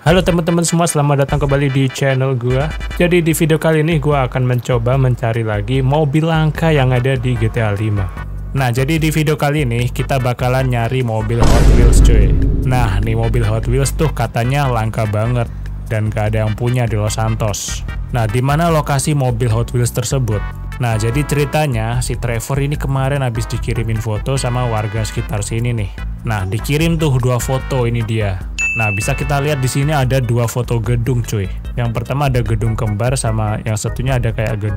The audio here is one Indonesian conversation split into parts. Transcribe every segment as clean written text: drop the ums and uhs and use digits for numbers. Halo teman-teman semua, selamat datang kembali di channel gua. Jadi di video kali ini gua akan mencoba mencari lagi mobil langka yang ada di GTA 5. Nah, jadi di video kali ini kita bakalan nyari mobil Hot Wheels, cuy. Nah, nih mobil Hot Wheels tuh katanya langka banget dan gak ada yang punya di Los Santos. Nah, di mana lokasi mobil Hot Wheels tersebut? Nah, jadi ceritanya si Trevor ini kemarin habis dikirimin foto sama warga sekitar sini nih. Nah, dikirim tuh dua foto, ini dia. Nah, bisa kita lihat di sini ada dua foto gedung, cuy. Yang pertama ada gedung kembar sama yang satunya ada kayak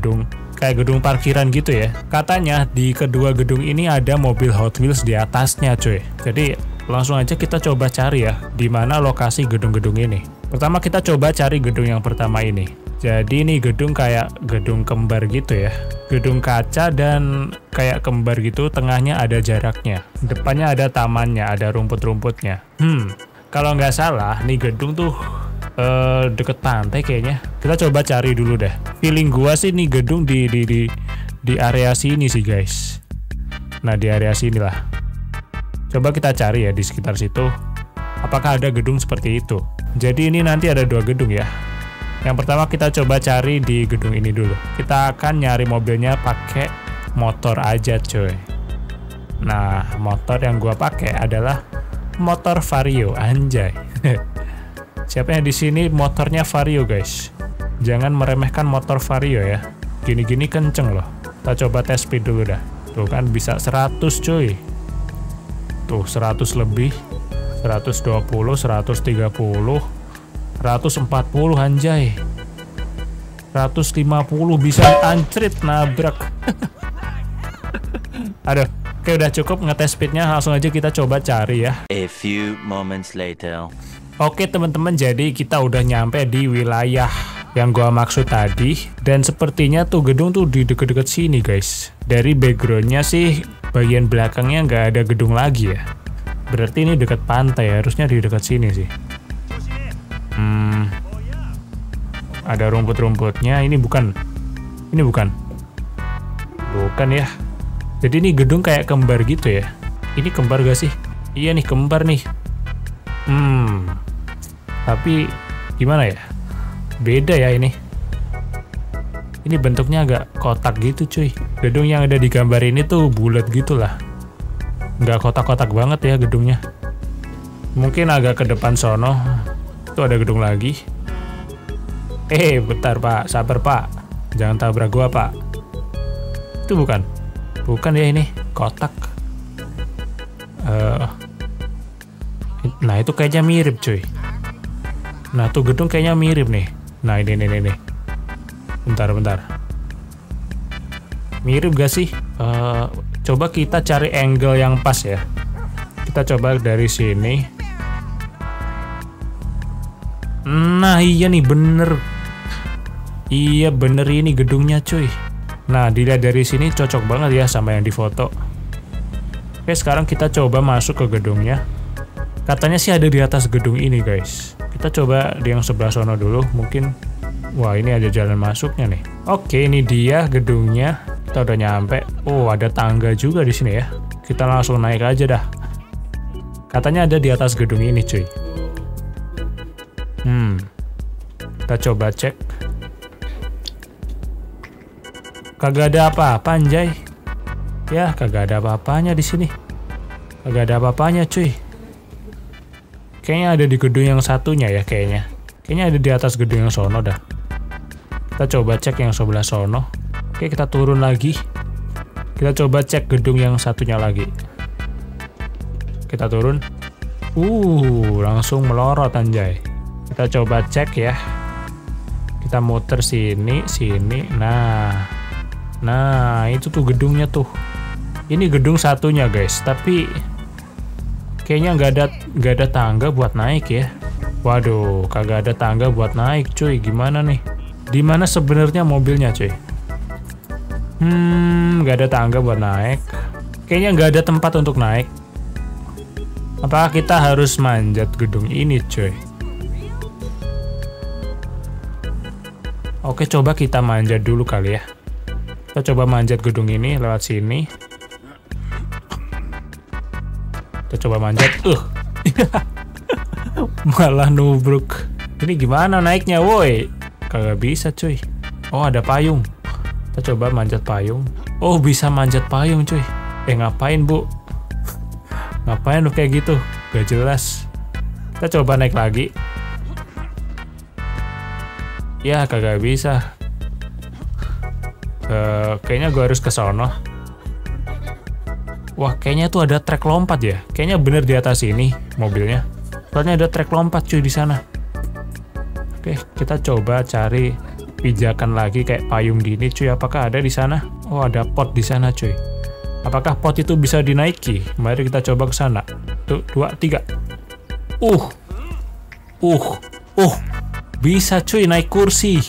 gedung parkiran gitu ya. Katanya di kedua gedung ini ada mobil Hot Wheels di atasnya, cuy. Jadi langsung aja kita coba cari ya di mana lokasi gedung-gedung ini. Pertama kita coba cari gedung yang pertama ini. Jadi ini gedung kayak gedung kembar gitu ya. Gedung kaca dan kayak kembar gitu, tengahnya ada jaraknya. Depannya ada tamannya, ada rumput-rumputnya. Kalau nggak salah, nih gedung tuh deket pantai kayaknya. Kita coba cari dulu deh. Feeling gua sih nih gedung di area sini sih, guys. Nah, di area sini lah. Coba kita cari ya di sekitar situ. Apakah ada gedung seperti itu? Jadi ini nanti ada dua gedung ya. Yang pertama kita coba cari di gedung ini dulu. Kita akan nyari mobilnya pakai motor aja, coy. Nah, motor yang gua pakai adalah motor Vario, anjay. Siapa yang di sini motornya Vario, guys? Jangan meremehkan motor Vario ya. Gini-gini kenceng loh. Kita coba tes speed dulu dah. Tuh kan bisa 100, cuy. Tuh 100 lebih, 120, 130, 140, anjay. 150 bisa, ancrit, nabrak. Aduh. Oke, udah cukup ngetes speednya, langsung aja kita coba cari ya. A few moments later. Oke teman-teman, jadi kita udah nyampe di wilayah yang gua maksud tadi. Dan sepertinya tuh gedung tuh di deket-deket sini, guys. Dari backgroundnya sih bagian belakangnya nggak ada gedung lagi ya. Berarti ini deket pantai, harusnya di deket sini sih. Ada rumput-rumputnya, ini bukan. Bukan ya. Jadi ini gedung kayak kembar gitu ya. Ini kembar gak sih? Iya nih, kembar nih. Tapi gimana ya? Beda ya ini. Ini bentuknya agak kotak gitu, cuy. Gedung yang ada di gambar ini tuh bulat gitu lah. Nggak kotak-kotak banget ya gedungnya. Mungkin agak ke depan sono. Itu ada gedung lagi. Bentar pak. Sabar pak. Jangan tabrak gua pak. Itu bukan. Bukan ya, ini kotak. Nah itu kayaknya mirip, cuy. Nah tuh gedung kayaknya mirip nih. Nah ini. Bentar. Mirip gak sih? Coba kita cari angle yang pas ya. Kita coba dari sini. Nah iya nih, bener. Iya bener ini gedungnya, cuy. Nah, dilihat dari sini cocok banget ya sama yang difoto. Oke, sekarang kita coba masuk ke gedungnya. Katanya sih ada di atas gedung ini, guys. Kita coba di yang sebelah sono dulu, mungkin. Wah, ini ada jalan masuknya nih. Oke, ini dia gedungnya. Kita udah nyampe. Oh, ada tangga juga di sini ya. Kita langsung naik aja dah. Katanya ada di atas gedung ini, cuy. Kita coba cek. Kagak ada apa-apa, anjay. Ya, kagak ada apa-apanya di sini. Kagak ada apa-apanya, cuy. Kayaknya ada di gedung yang satunya ya, kayaknya. Kayaknya ada di atas gedung yang sono dah. Kita coba cek yang sebelah sono. Oke, kita turun lagi. Kita coba cek gedung yang satunya lagi. Kita turun. Langsung melorot, anjay. Kita coba cek ya. Kita muter sini. Nah, itu tuh gedungnya tuh. Ini gedung satunya, guys. Tapi kayaknya nggak ada tangga buat naik ya. Waduh, kagak ada tangga buat naik, cuy. Gimana nih? Di mana sebenarnya mobilnya, cuy? Nggak ada tangga buat naik. Kayaknya nggak ada tempat untuk naik. Apakah kita harus manjat gedung ini, cuy? Oke, coba kita manjat dulu kali ya. Kita coba manjat gedung ini lewat sini. Kita coba manjat. malah nubruk. Ini gimana naiknya, woi? Kagak bisa, cuy. Oh, ada payung. Kita coba manjat payung. Oh, bisa manjat payung, cuy. Eh, ngapain, Bu? Ngapain lu kayak gitu? Gak jelas. Kita coba naik lagi. Ya, kagak bisa. Kayaknya gue harus ke sono. Wah, kayaknya tuh ada trek lompat ya. Kayaknya bener di atas ini mobilnya. Soalnya ada trek lompat cuy di sana. Oke, kita coba cari pijakan lagi kayak payung gini cuy. Apakah ada di sana? Oh, ada pot di sana cuy. Apakah pot itu bisa dinaiki? Mari kita coba ke sana. Tuh, 2, 3. Bisa cuy naik kursi.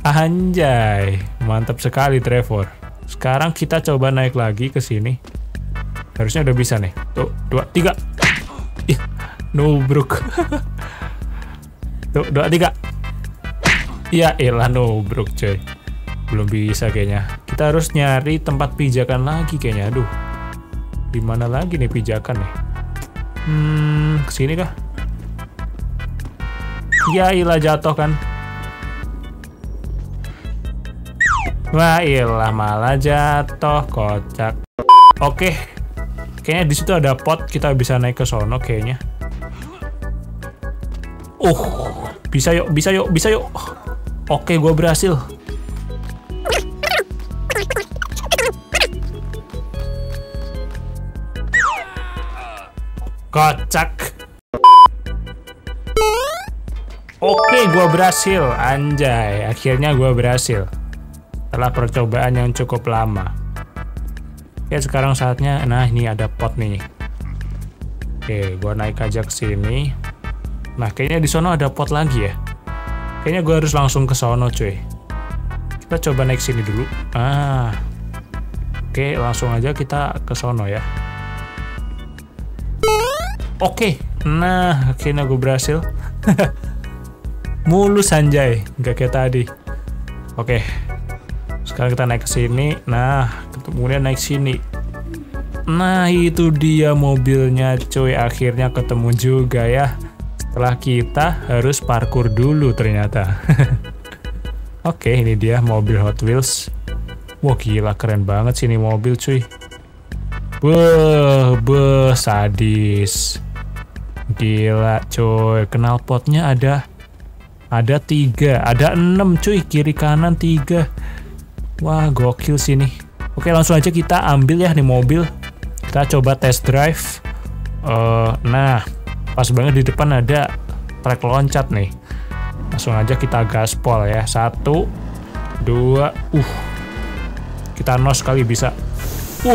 Anjay, mantap sekali Trevor. Sekarang kita coba naik lagi ke sini. Harusnya udah bisa nih. Tuh, 2, 3. Ih, nubruk. Tuh, 2, 3. Ya elah, nubruk cuy. Belum bisa kayaknya. Kita harus nyari tempat pijakan lagi kayaknya. Aduh, dimana lagi nih pijakan nih? Kesini kah? Ya elah, jatuh kan. Wah, ilah, malah jatuh, kocak. Oke, kayaknya di situ ada pot, kita bisa naik ke sono kayaknya. Bisa yuk, bisa yuk, bisa yuk. Oke, gue berhasil. Kocak. Oke, gue berhasil. Anjay, akhirnya gue berhasil. Setelah percobaan yang cukup lama. Ya, sekarang saatnya. Nah, ini ada pot nih. Oke, gua naik aja ke sini. Nah, kayaknya di sono ada pot lagi ya. Kayaknya gua harus langsung ke sono, cuy. Kita coba naik sini dulu. Oke, langsung aja kita ke sono ya. Oke. Nah, akhirnya gua berhasil. Mulus anjay, nggak kayak tadi. Oke. Sekarang kita naik ke sini. Nah, kemudian naik sini. Nah, itu dia mobilnya, cuy. Akhirnya ketemu juga ya. Setelah kita harus parkur dulu ternyata. Oke, ini dia mobil Hot Wheels. Wah, gila keren banget sih ini mobil, cuy. Sadis. Gila, cuy. Knalpotnya ada 3, ada 6, cuy. Kiri kanan 3. Wah, gokil sini. Oke, langsung aja kita ambil ya nih mobil. Kita coba test drive. Nah, pas banget di depan ada trek loncat nih. Langsung aja kita gaspol ya. 1, 2. Kita nos kali bisa.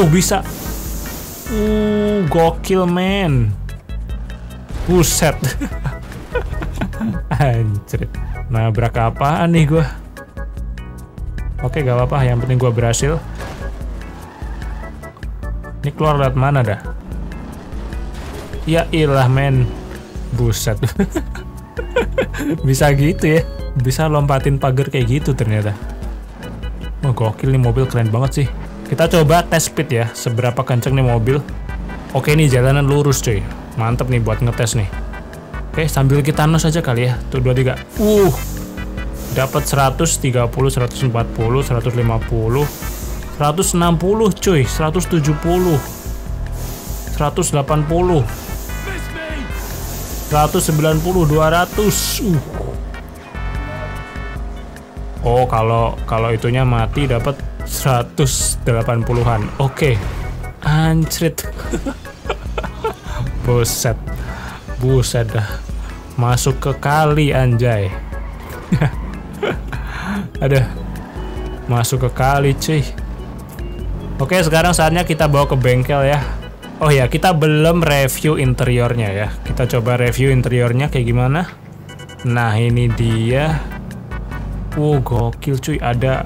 Bisa. Gokil men. Buset. Anjir. Nabrak apaan nih gua? Oke, gak apa-apa. Yang penting gue berhasil. Ini keluar lewat mana dah? Ya ilah men. Buset. Bisa gitu ya. Bisa lompatin pagar kayak gitu ternyata. Wah, gokil nih mobil, keren banget sih. Kita coba tes speed ya. Seberapa kenceng nih mobil. Oke, ini jalanan lurus cuy. Mantep nih buat ngetes nih. Oke, sambil kita nos aja kali ya. Tuh, 2, 3. Dapat 130, 140, 150, 160 cuy, 170, 180, 190, 200. Oh, kalau itunya mati dapat 180-an. Oke. Anjrit. Buset. Buset dah. Masuk ke kali anjay. Aduh, masuk ke kali cuy. Oke, sekarang saatnya kita bawa ke bengkel ya. Oh ya, kita belum review interiornya ya. Kita coba review interiornya kayak gimana. Nah, ini dia. Gokil cuy, ada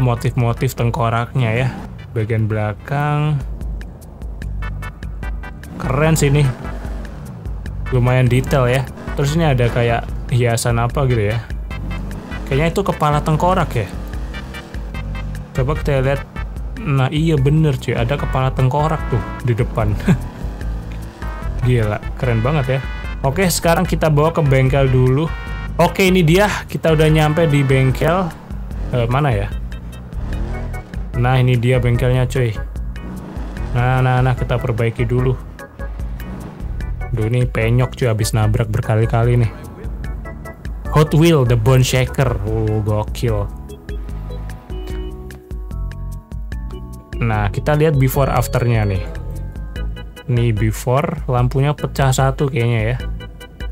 motif-motif tengkoraknya ya. Bagian belakang keren sih ini. Lumayan detail ya. Terus ini ada kayak hiasan apa gitu ya. Kayaknya itu kepala tengkorak ya. Coba kita lihat. Nah, iya bener cuy, ada kepala tengkorak tuh di depan. Gila, keren banget ya. Oke, sekarang kita bawa ke bengkel dulu. Oke, ini dia, kita udah nyampe di bengkel. Mana ya? Nah, ini dia bengkelnya, cuy. Nah, kita perbaiki dulu. Duh, ini penyok cuy, habis nabrak berkali-kali nih. Hot Wheels, The Bone Shaker. Gokil. Nah, kita lihat before afternya nih. Nih before, lampunya pecah satu kayaknya ya.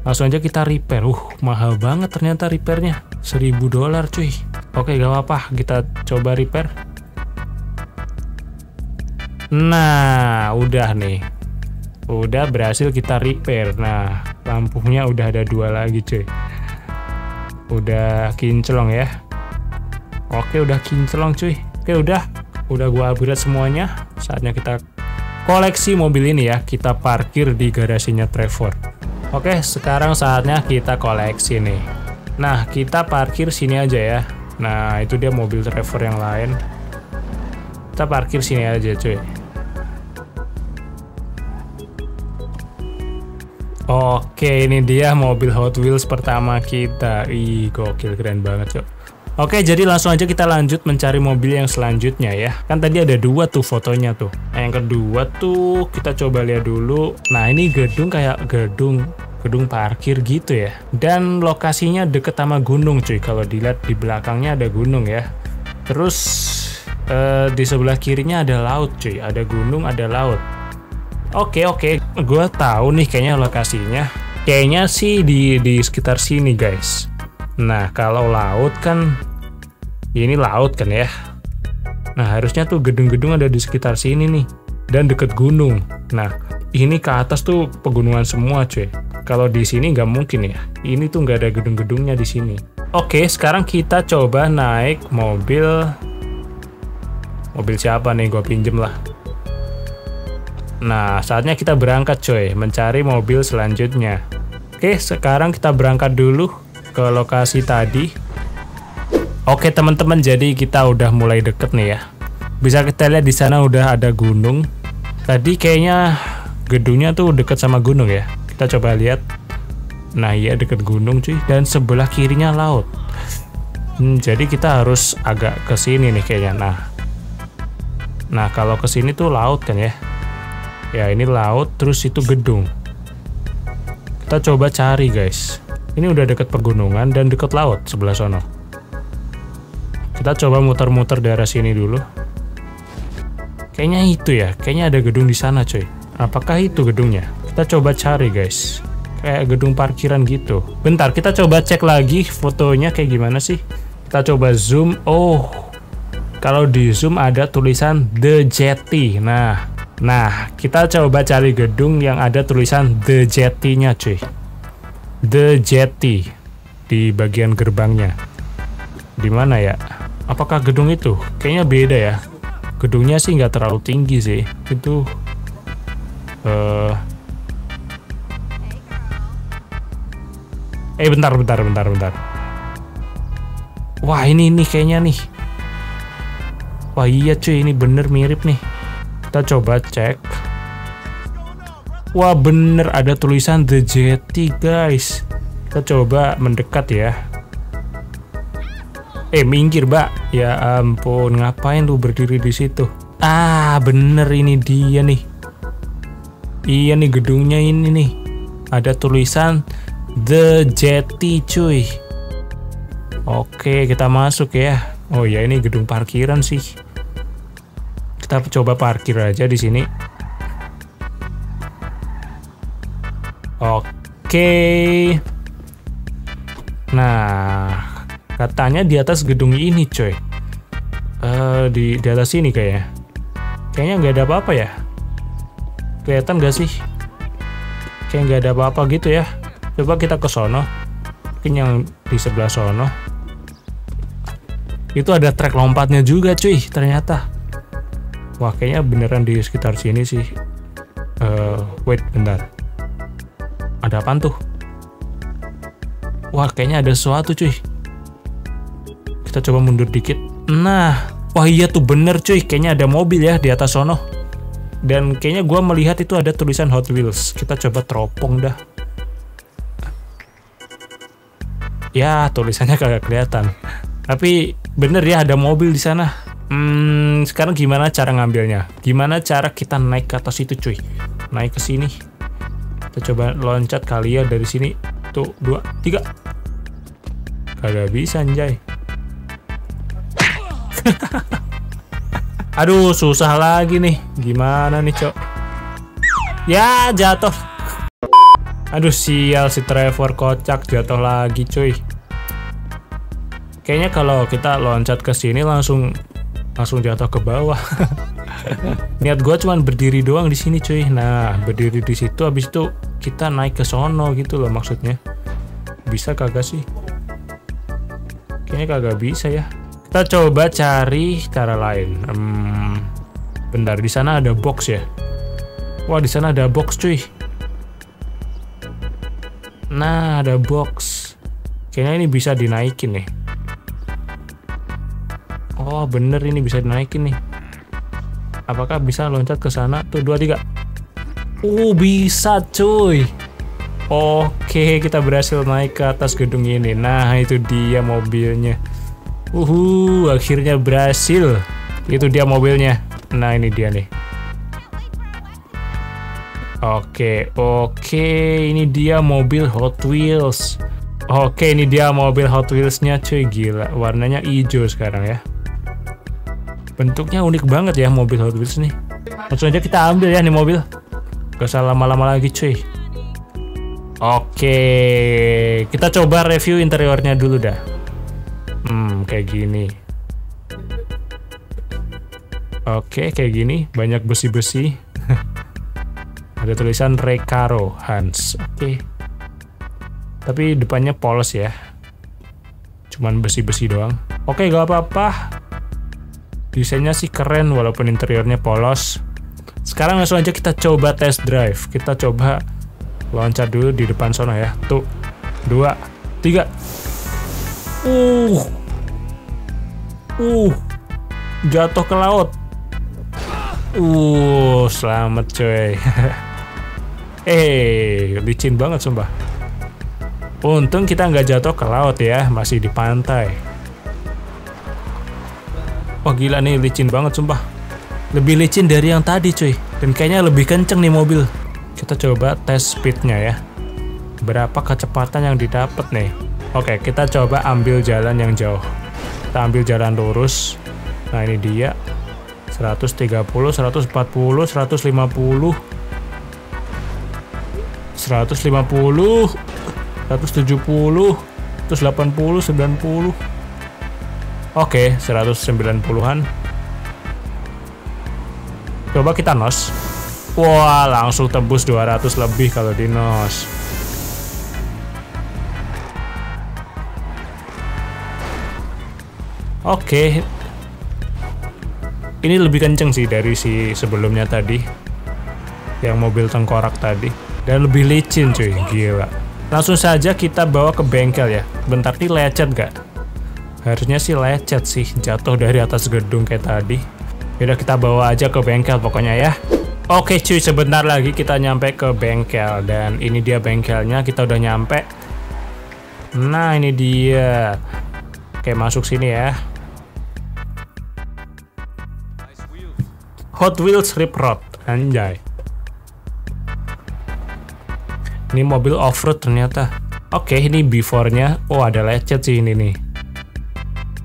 Langsung aja kita repair. Mahal banget ternyata repairnya, $1000 cuy. Oke, gak apa-apa, kita coba repair. Nah, udah nih, udah berhasil kita repair. Nah, lampunya udah ada dua lagi cuy. Udah kinclong ya. Oke, udah kinclong cuy. Oke, udah gua upgrade semuanya. Saatnya kita koleksi mobil ini ya, kita parkir di garasinya Trevor. Oke, sekarang saatnya kita koleksi nih. Nah, kita parkir sini aja ya. Nah, itu dia mobil Trevor yang lain. Kita parkir sini aja cuy. Oke, ini dia mobil Hot Wheels pertama kita. Ih, gokil, keren banget cuy. Oke, jadi langsung aja kita lanjut mencari mobil yang selanjutnya ya. Kan tadi ada dua tuh fotonya tuh. Nah, yang kedua tuh kita coba lihat dulu. Nah, ini gedung kayak gedung parkir gitu ya. Dan lokasinya deket sama gunung cuy. Kalau dilihat di belakangnya ada gunung ya. Terus di sebelah kirinya ada laut cuy. Ada gunung, ada laut. Oke. Gua tahu nih kayaknya lokasinya. Kayaknya sih di sekitar sini guys. Nah, kalau laut kan, ini laut kan ya. Nah, harusnya tuh gedung-gedung ada di sekitar sini nih. Dan deket gunung. Nah, ini ke atas tuh pegunungan semua cuy. Kalau di sini nggak mungkin ya. Ini tuh nggak ada gedung-gedungnya di sini. Oke, sekarang kita coba naik mobil. Mobil siapa nih? Gua pinjem lah. Nah, saatnya kita berangkat cuy. Mencari mobil selanjutnya. Oke, sekarang kita berangkat dulu ke lokasi tadi. Oke teman-teman, jadi kita udah mulai deket nih ya. Bisa kita lihat di sana udah ada gunung. Tadi kayaknya gedungnya tuh deket sama gunung ya. Kita coba lihat. Nah iya, deket gunung cuy, dan sebelah kirinya laut. Jadi kita harus agak ke sini nih kayaknya. Nah kalau ke sini tuh laut kan ya. Ya ini laut, terus itu gedung. Kita coba cari guys. Ini udah deket pegunungan dan deket laut sebelah sono. Kita coba muter-muter daerah sini dulu. Kayaknya itu ya, kayaknya ada gedung di sana cuy. Apakah itu gedungnya? Kita coba cari guys. Kayak gedung parkiran gitu. Bentar, kita coba cek lagi fotonya kayak gimana sih. Kita coba zoom. Oh, kalau di zoom ada tulisan The Jetty. Nah kita coba cari gedung yang ada tulisan The Jetty-nya cuy. The Jetty di bagian gerbangnya. Di mana ya? Apakah gedung itu? Kayaknya beda ya. Gedungnya sih nggak terlalu tinggi sih. Itu bentar. Wah, ini nih kayaknya nih. Wah, iya cuy, ini bener mirip nih. Kita coba cek. Wah bener, ada tulisan The Jetty guys. Kita coba mendekat ya. Minggir mbak. Ya ampun, ngapain lu berdiri di situ? Ah bener, ini dia nih. Iya nih gedungnya ini nih. Ada tulisan The Jetty cuy. Oke, kita masuk ya. Oh ya, ini gedung parkiran sih. Kita coba parkir aja di sini. Oke. Nah, katanya di atas gedung ini, coy. Di atas sini kayaknya. Kayaknya nggak ada apa-apa ya. Kelihatan nggak sih? Kayak nggak ada apa-apa gitu ya. Coba kita ke sono. Mungkin yang di sebelah sono. Itu ada trek lompatnya juga, cuy. Ternyata. Wah, kayaknya beneran di sekitar sini sih. Wait, bentar. Ada apaan tuh? Wah, kayaknya ada sesuatu cuy. Kita coba mundur dikit. Nah, wah iya tuh bener cuy. Kayaknya ada mobil ya di atas sono. Dan kayaknya gua melihat itu ada tulisan Hot Wheels. Kita coba teropong dah. Ya, tulisannya kagak kelihatan. Tapi bener ya, ada mobil di sana. Sekarang gimana cara ngambilnya? Gimana cara kita naik ke atas itu, cuy? Naik ke sini. Kita coba loncat kali ya dari sini. Tuh, 2, 3. Kagak bisa, anjay. Aduh, susah lagi nih. Gimana nih, cok? Ya, jatuh. Aduh, sial, si Trevor kocak, jatuh lagi, cuy. Kayaknya kalau kita loncat ke sini langsung jatuh ke bawah. Niat gue cuman berdiri doang di sini, cuy. Nah, berdiri di situ, habis itu kita naik ke sono gitu loh maksudnya. Bisa kagak sih? Kayaknya kagak bisa ya. Kita coba cari cara lain. Bentar, di sana ada box ya. Wah, di sana ada box, cuy. Nah, ada box. Kayaknya ini bisa dinaikin nih. Oh, bener, ini bisa dinaikin nih. Apakah bisa loncat ke sana? Tuh, 2, 3. Bisa, cuy. Oke, kita berhasil naik ke atas gedung ini. Nah, itu dia mobilnya. Akhirnya berhasil. Itu dia mobilnya. Nah, ini dia nih. Oke, ini dia mobil Hot Wheels. Oke, ini dia mobil Hot Wheels-nya, cuy. Gila, warnanya hijau sekarang ya. Bentuknya unik banget ya mobil Hot Wheels nih. Langsung aja kita ambil ya nih mobil. Gak usah lama-lama lagi, cuy. Oke, kita coba review interiornya dulu dah. Kayak gini. Oke, kayak gini. Banyak besi-besi. Ada tulisan Recaro Hans. Oke. Tapi depannya polos ya. Cuman besi-besi doang. Oke, gak apa-apa. Desainnya sih keren walaupun interiornya polos. Sekarang langsung aja kita coba test drive. Kita coba loncat dulu di depan sana ya. Tuh, 2, 3. Jatuh ke laut. Selamat, coy. Licin banget sumpah. Untung kita nggak jatuh ke laut ya, masih di pantai. Wah, gila nih, licin banget sumpah. Lebih licin dari yang tadi, cuy. Dan kayaknya lebih kenceng nih mobil. Kita coba tes speednya ya. Berapa kecepatan yang didapat nih. Oke, kita coba ambil jalan yang jauh. Kita ambil jalan lurus. Nah, ini dia. 130, 140, 150. 150. 170. 180, 90. Oke, 190-an. Coba kita nos. Wah, langsung tembus 200 lebih kalau di nos. Oke. Ini lebih kenceng sih dari si sebelumnya tadi. Yang mobil tengkorak tadi. Dan lebih licin, cuy. Gila. Langsung saja kita bawa ke bengkel ya. Bentar, nih lecet gak? Harusnya sih lecet sih, jatuh dari atas gedung kayak tadi. Yaudah, kita bawa aja ke bengkel pokoknya ya. Oke, cuy, sebentar lagi kita nyampe ke bengkel. Dan ini dia bengkelnya, kita udah nyampe. Nah, ini dia. Oke, masuk sini ya. Hot Wheels Rip Rod, anjay. Ini mobil off-road ternyata. Oke, ini before-nya. Oh, ada lecet sih ini nih.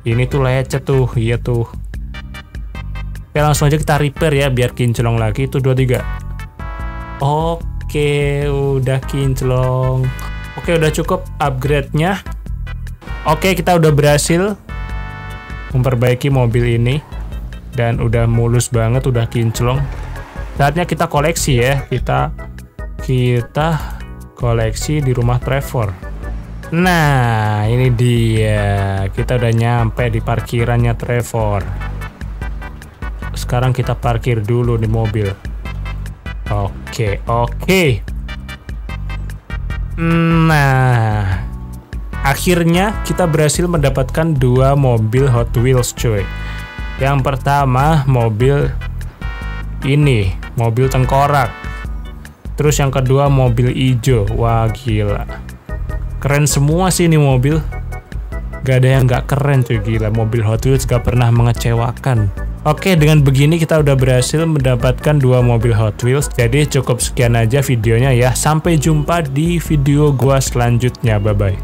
Ini tuh lecet tuh, iya tuh. Oke, langsung aja kita repair ya, biar kinclong lagi. Itu 2, 3. Oke, udah kinclong. Oke, udah cukup upgrade-nya. Oke, kita udah berhasil memperbaiki mobil ini. Dan udah mulus banget, udah kinclong. Saatnya kita koleksi ya. Kita koleksi di rumah Trevor. Nah, ini dia. Kita udah nyampe di parkirannya Trevor. Sekarang kita parkir dulu di mobil. Oke. Nah, akhirnya kita berhasil mendapatkan 2 mobil Hot Wheels, cuy. Yang pertama, mobil ini, mobil tengkorak. Terus yang kedua, mobil hijau. Wah, gila. Keren semua sih ini mobil. Gak ada yang gak keren cuy, gila, mobil Hot Wheels gak pernah mengecewakan. Oke, dengan begini kita udah berhasil mendapatkan 2 mobil Hot Wheels. Jadi cukup sekian aja videonya ya. Sampai jumpa di video gua selanjutnya. Bye bye.